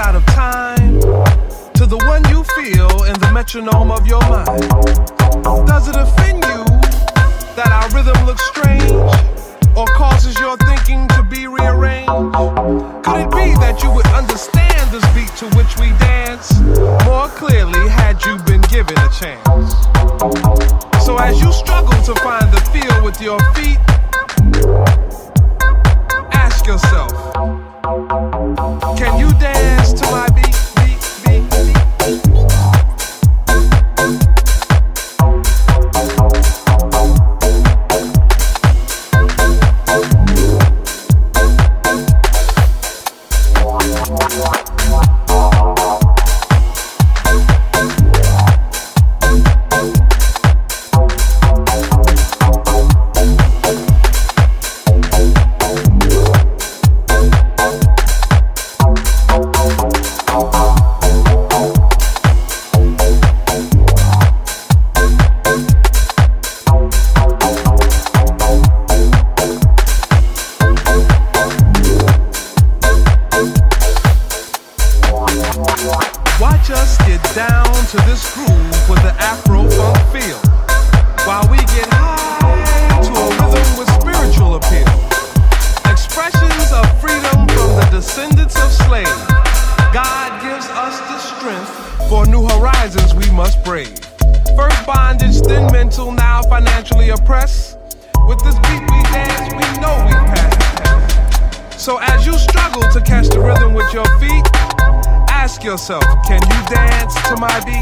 out of time to the one you feel in the metronome of your mind. Does it offend you that our rhythm looks strange or causes your thinking to be rearranged? Could it be that you would understand this beat to which we dance more clearly had you been given a chance? So as you struggle to find the feel with your feet, ask yourself, can you dance to my beat?